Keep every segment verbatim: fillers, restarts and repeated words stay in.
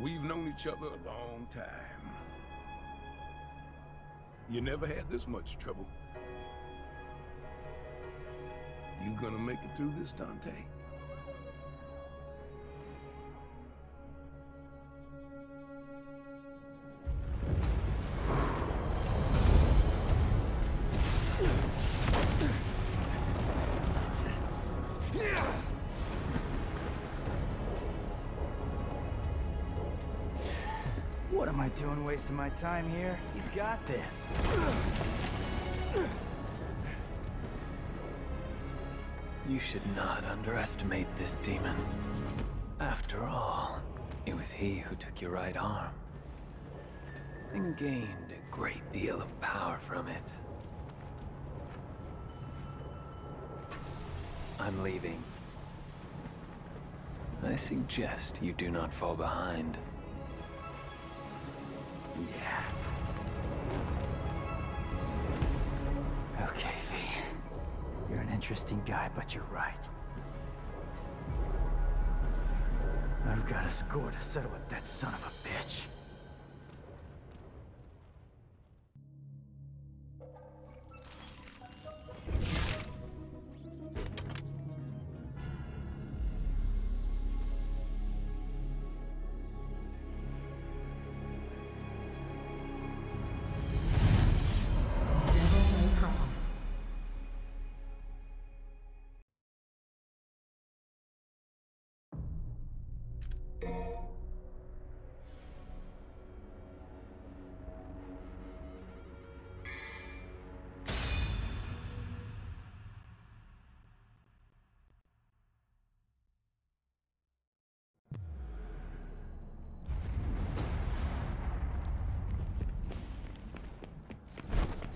We've known each other a long time. You never had this much trouble. You gonna make it through this, Dante? What am I doing wasting my time here? He's got this. You should not underestimate this demon. After all, it was he who took your right arm and gained a great deal of power from it. I'm leaving. I suggest you do not fall behind. Yeah. Okay, V. You're an interesting guy, but you're right. I've got a score to settle with that son of a bitch.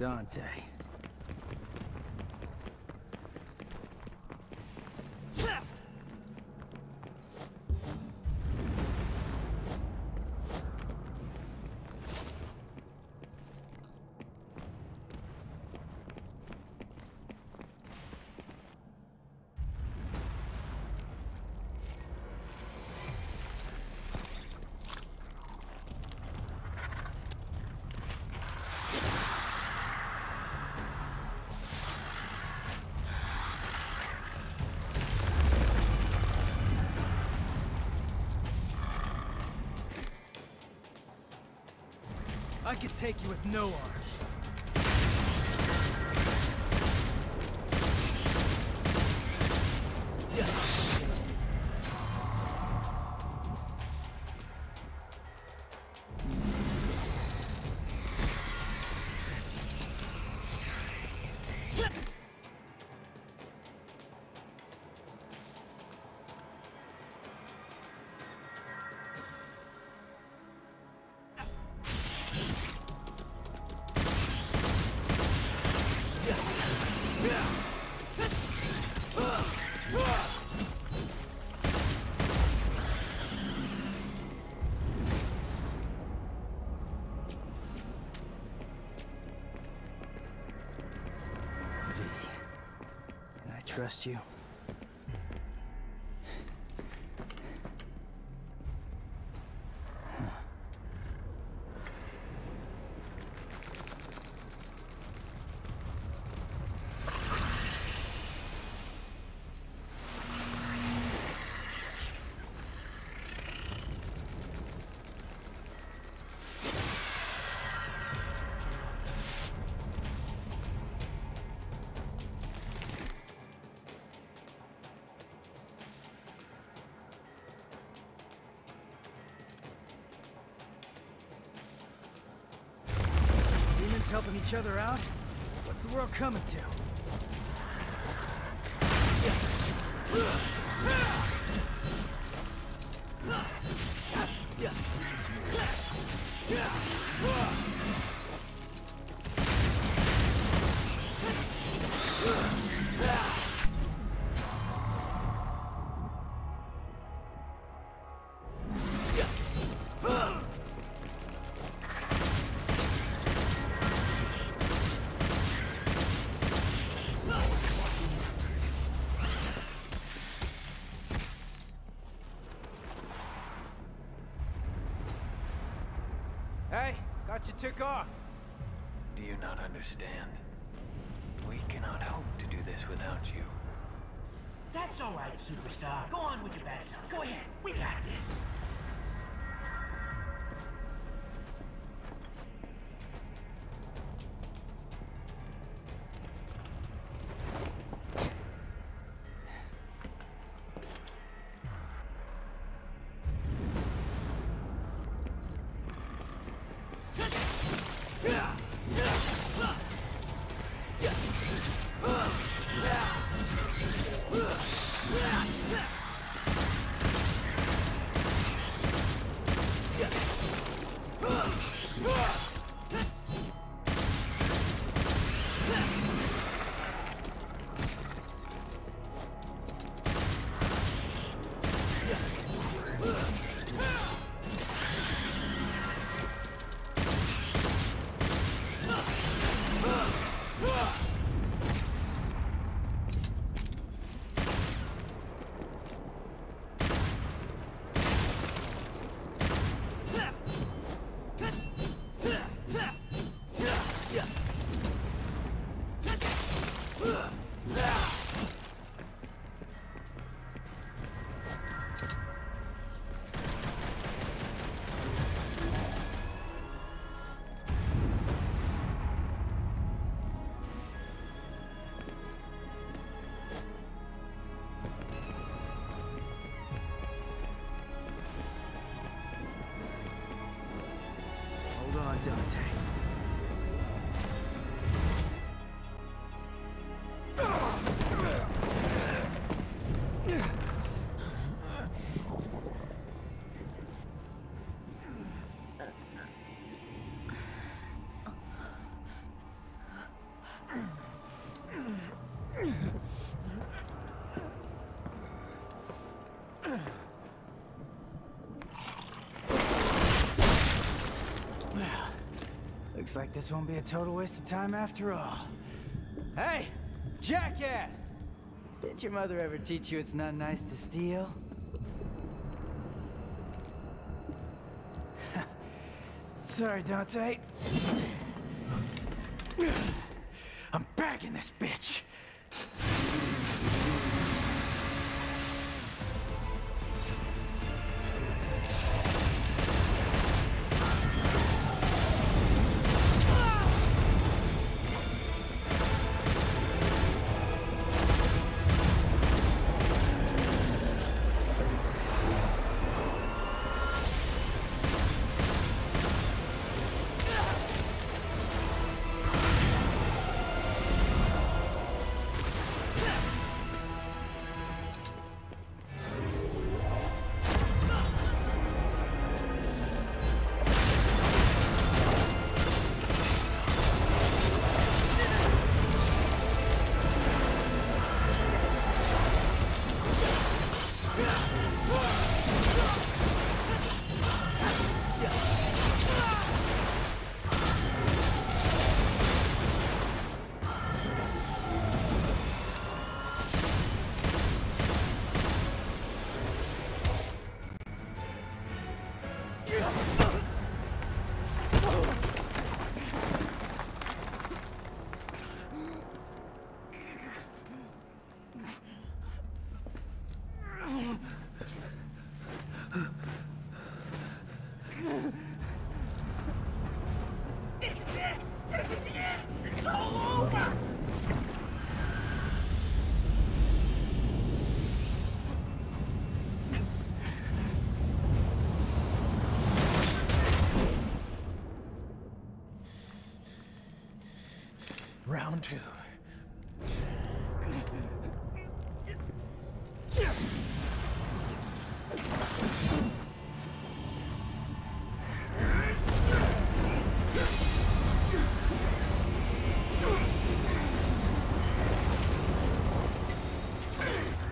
Dante. I could take you with no arms. Trust you. Helping each other out? What's the world coming to? thought you took off. Do you not understand? We cannot hope to do this without you. That's all right, superstar. Go on with your bad stuff. Go ahead. We got this. Dante. Looks like this won't be a total waste of time after all. Hey, jackass! Didn't your mother ever teach you it's not nice to steal? Sorry, Dante. I'm bagging this bitch! Round two.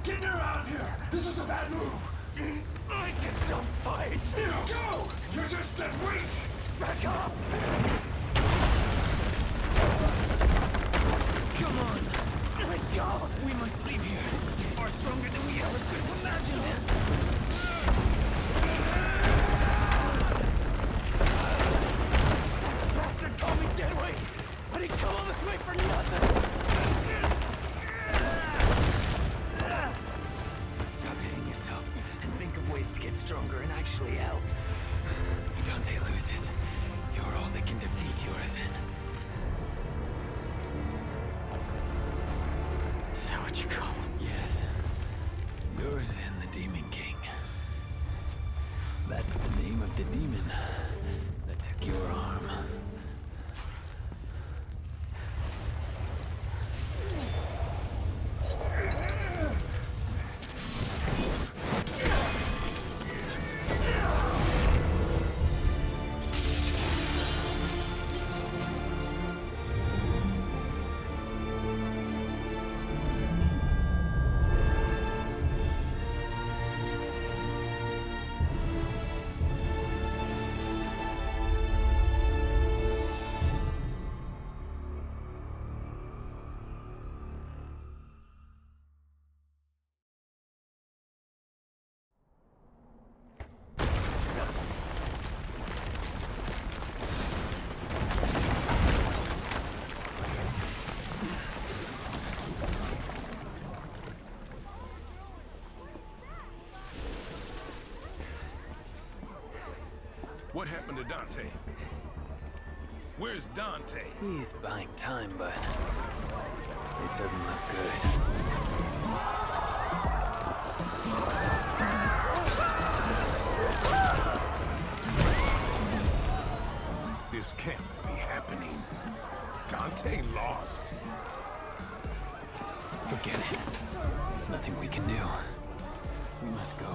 Get her out of here! This is a bad move! I can still fight! Go! You're just dead weight! Back up! Come on! Let go! We must leave here! It's far stronger than we ever could have imagined! get stronger and actually help. If Dante loses, you're all that can defeat Morrison. Is that what you call him? Yes. Morrison, the Demon King. That's the name of the demon that took your arm. What happened to Dante? Where's Dante? He's buying time, but it doesn't look good. This can't be happening. Dante lost. Forget it. There's nothing we can do. We must go.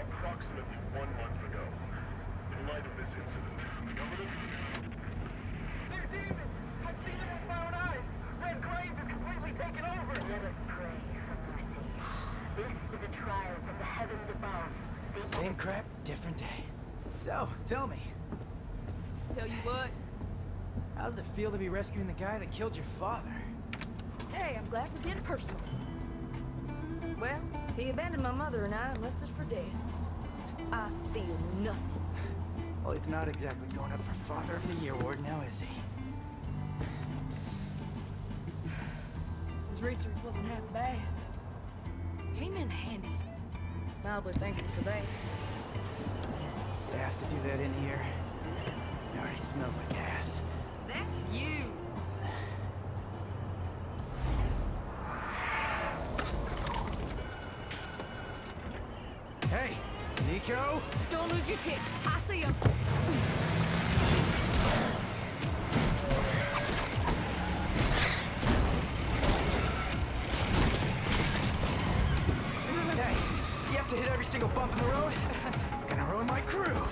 Approximately one month ago. In light of this incident, the government... They're demons! I've seen them with my own eyes! Red Grave is completely taken over! Let us pray for mercy. This is a trial from the heavens above. They... Same crap, different day. So, tell me. Tell you what? How does it feel to be rescuing the guy that killed your father? Hey, I'm glad we're getting personal. Well, he abandoned my mother and I and left us for dead. I feel nothing. Well, he's not exactly going up for Father of the Year award now, is he? His research wasn't half bad. Came in handy. Mildly thankful for that. They have to do that in here. It already smells like ass. That's you! Hey! Nico? Don't lose your tits. I see him. Hey, you have to hit every single bump in the road? Gonna ruin my groove.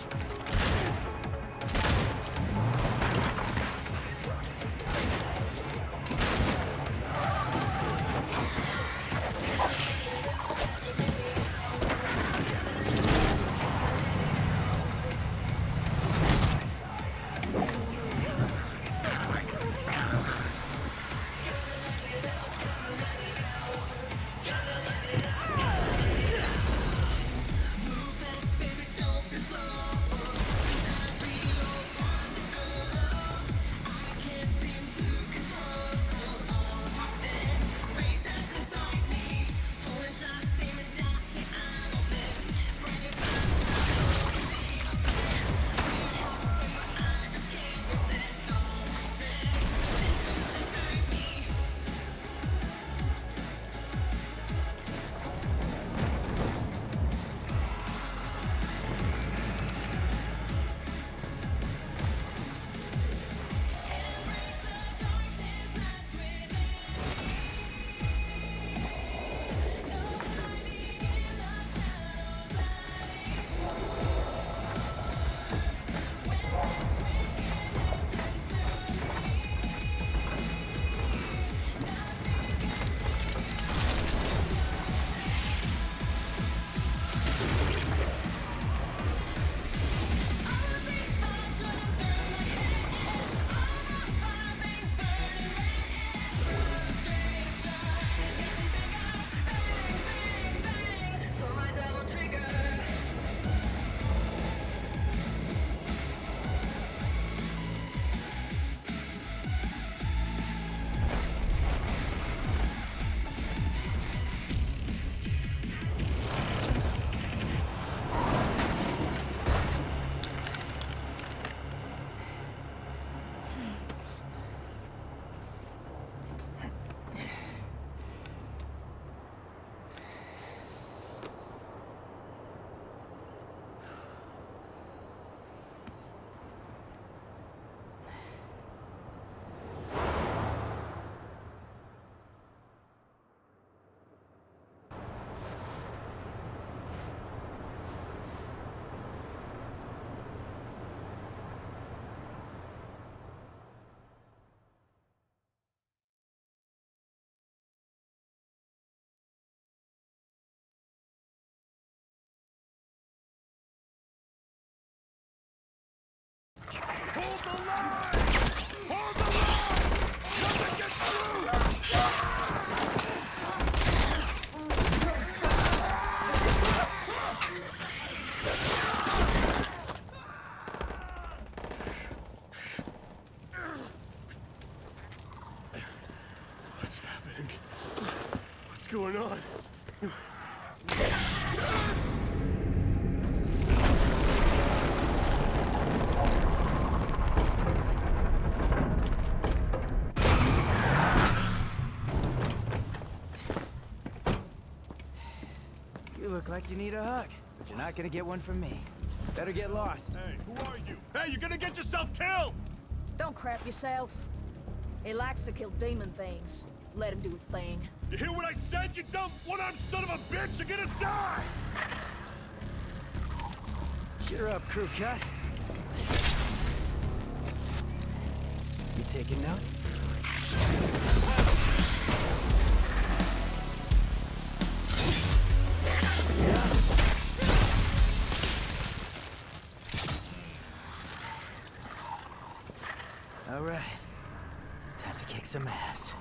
going on? You look like you need a hug, but you're not gonna get one from me. Better get lost. Hey, who are you? Hey, you're gonna get yourself killed! Don't crap yourself. He likes to kill demon things. Let him do his thing. You hear what I said, you dumb one-armed son of a bitch? You're gonna die! Cheer up, crew cut. You taking notes? Yeah. All right. Time to kick some ass.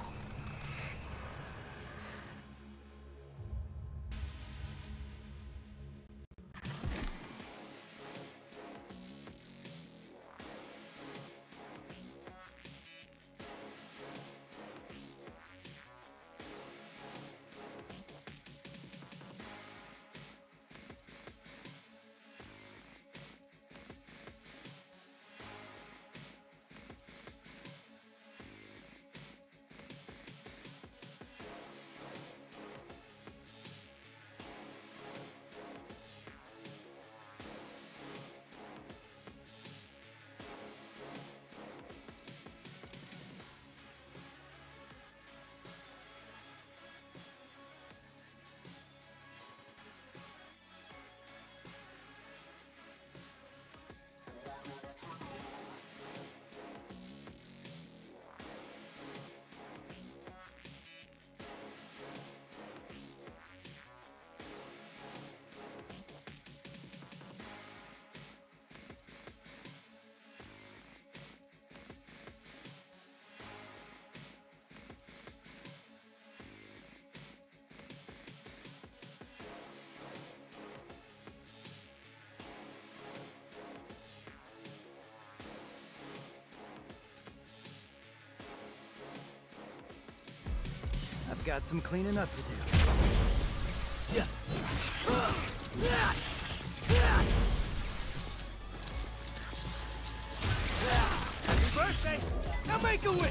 Got some cleaning up to do. Yeah. Uh, yeah. Happy birthday! Now make a win!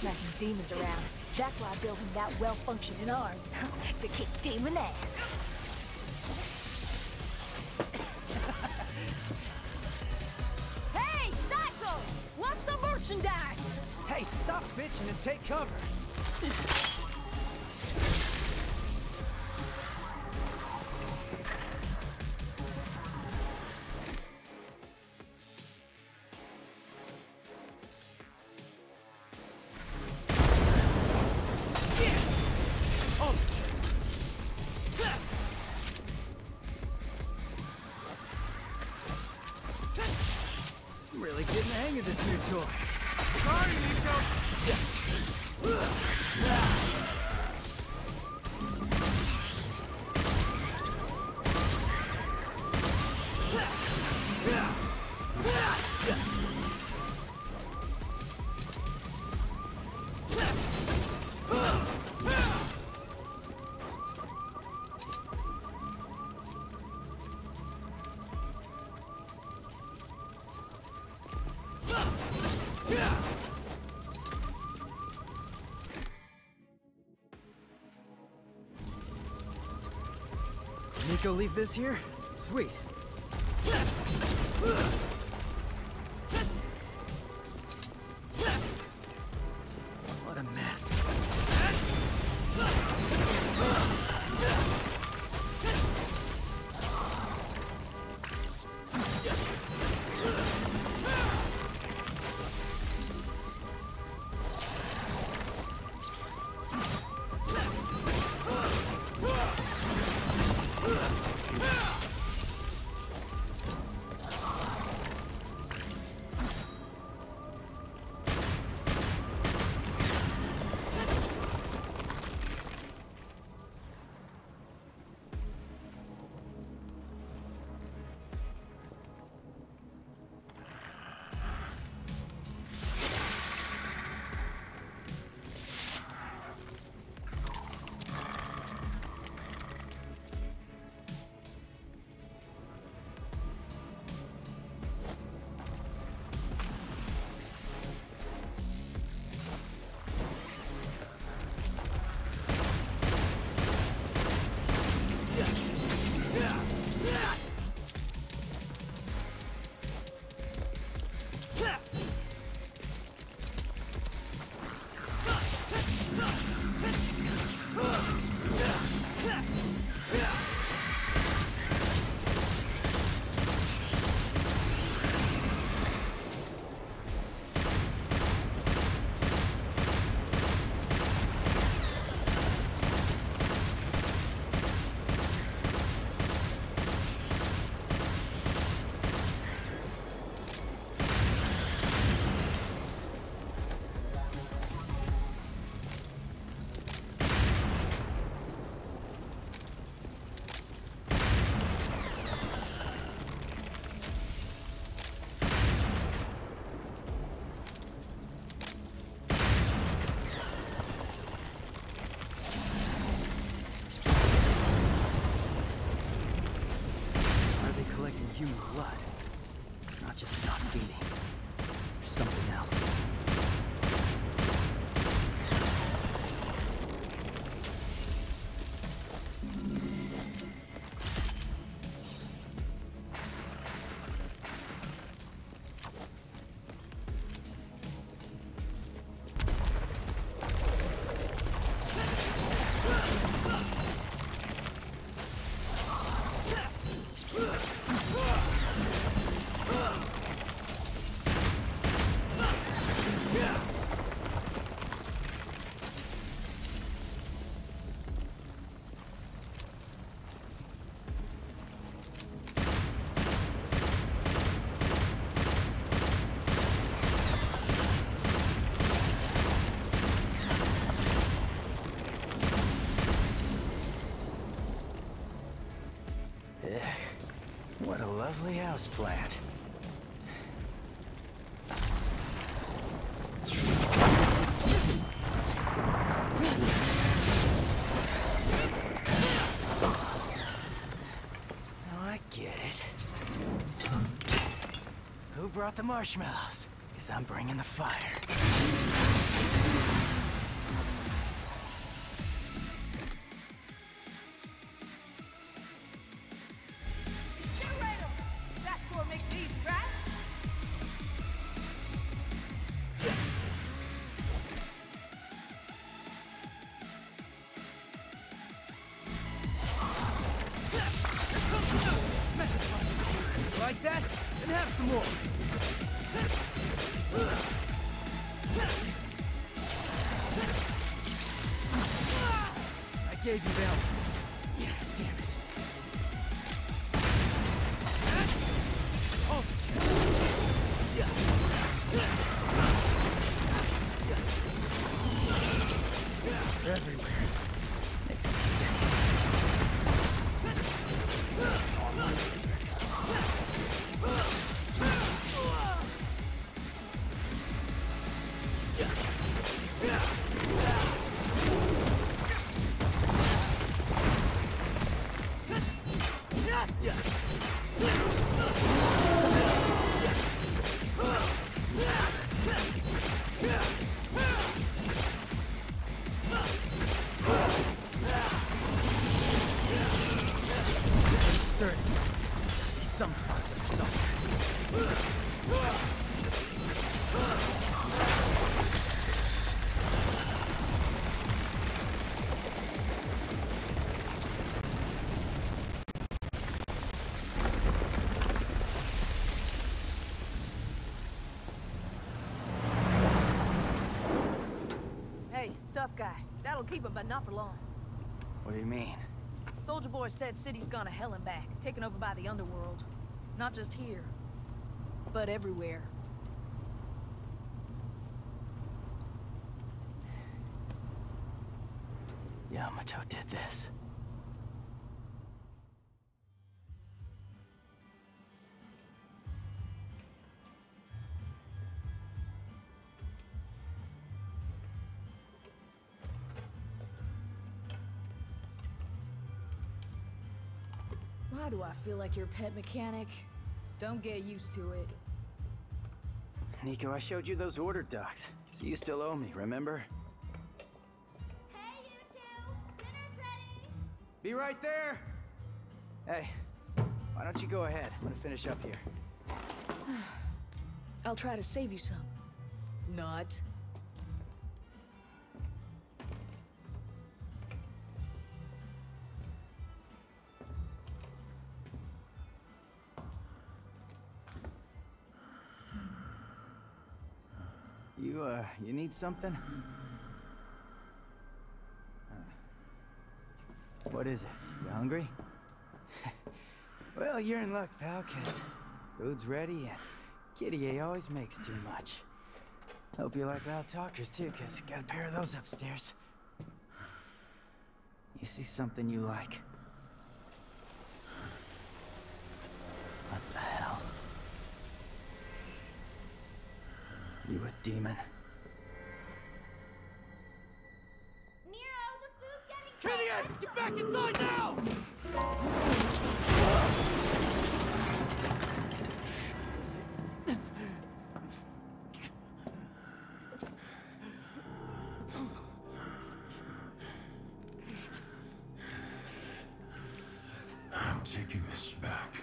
Smacking demons around. That's why I built him that well-functioning arm to kick demon ass. Hey, Psycho! Watch the merchandise! Hey, stop bitching and take cover! Nico, leave this here? Sweet. What a mess. in blood. It's not just not feeding. There's something else. Lovely house plant. Now I get it. Who brought the marshmallows? 'Cause I'm bringing the fire. Like that, and have some more. I gave you that. Yeah, damn it. Oh. Yeah. They're everywhere. Makes me sick. Some spots in the sun. Hey, tough guy. That'll keep him, but not for long. What do you mean? Soldier Boy said city's gone to hell and back, taken over by the underworld. Not just here, but everywhere. Yamato did this. Why do I feel like your pet mechanic? Don't get used to it. Nico, I showed you those order docs, so you still owe me, remember? Hey, you two! Dinner's ready! Be right there! Hey, why don't you go ahead? I'm gonna finish up here. I'll try to save you some. Not. You, uh, you need something? Uh, what is it? You hungry? Well, you're in luck, pal, 'cause food's ready and Kitty A always makes too much. Hope you like loud talkers, too, 'cause got a pair of those upstairs. You see something you like. What the hell? You a demon. Nero, the food's getting Trinidad, get back inside now! not taking this back.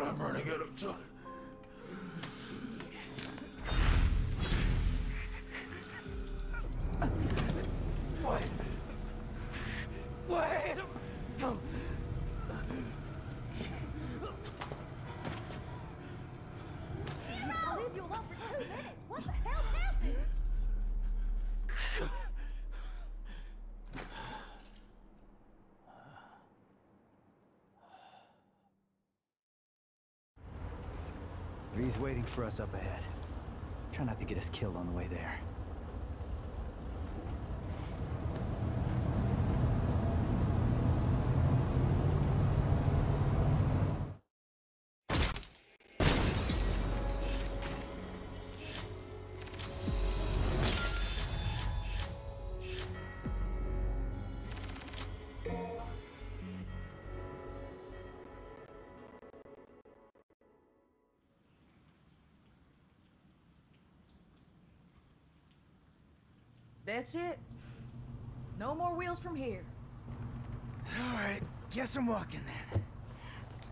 I'm running out of time. He's waiting for us up ahead. Try not to get us killed on the way there. That's it. No more wheels from here. All right, guess I'm walking then.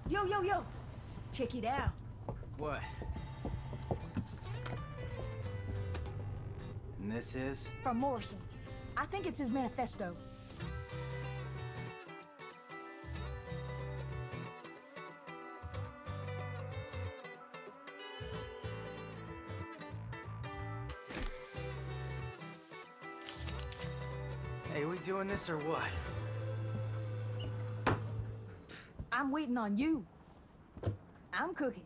Yo, yo, yo! Check it out. What? And this is? From Morrison. I think it's his manifesto. Doing this or what? I'm waiting on you. I'm cooking.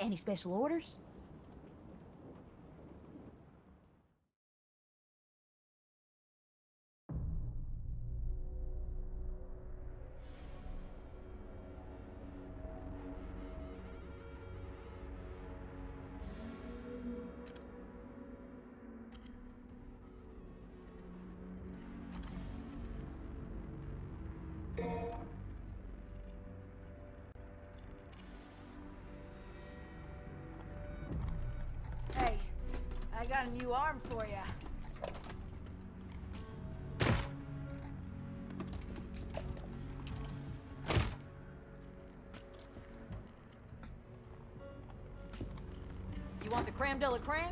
Any special orders? I got a new arm for ya. You want the creme de la creme?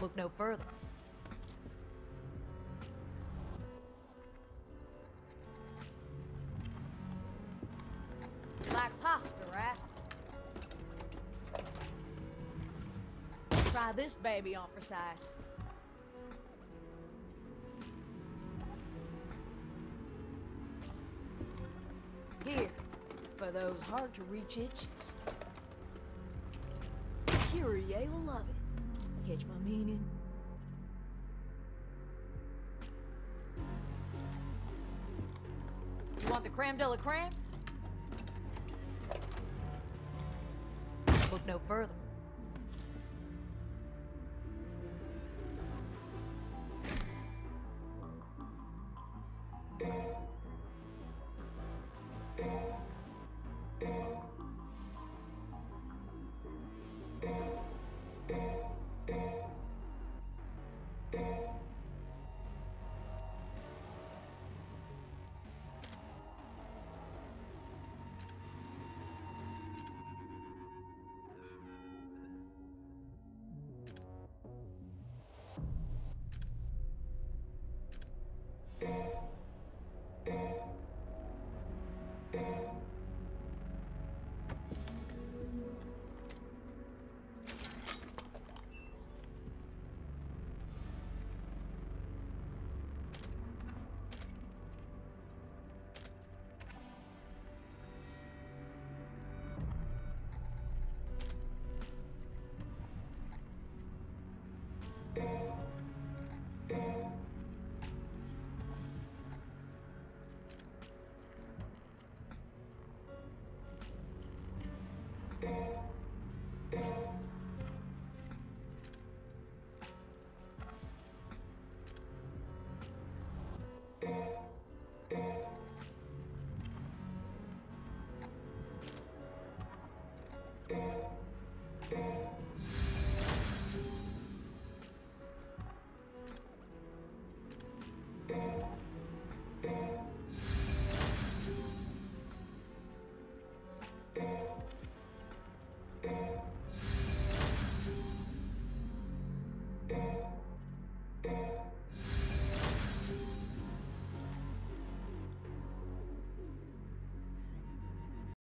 Look no further. Like pasta, right? Try this baby on for size. Here, for those hard-to-reach itches. Kyrie will love it. Catch my meaning? You want the creme de la creme? Look no further.